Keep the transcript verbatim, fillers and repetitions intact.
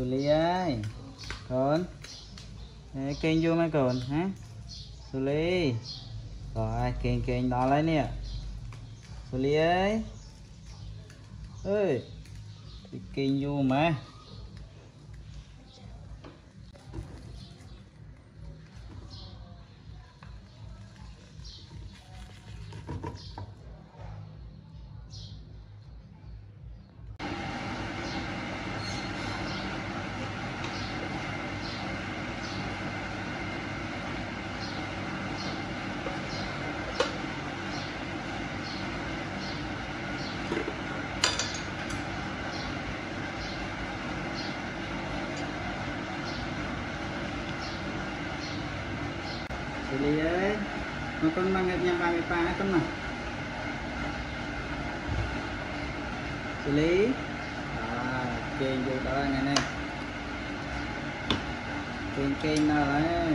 Suli ơi, con kênh vô mấy con hả? Suli rồi kênh kênh đó lấy nè. Suli ơi, ơi kênh vô mà. Suli ơi, nó con mang nhập nhà ba mươi ba hết con này. Suli, à, kênh vô đó này này, kênh kênh nào đấy.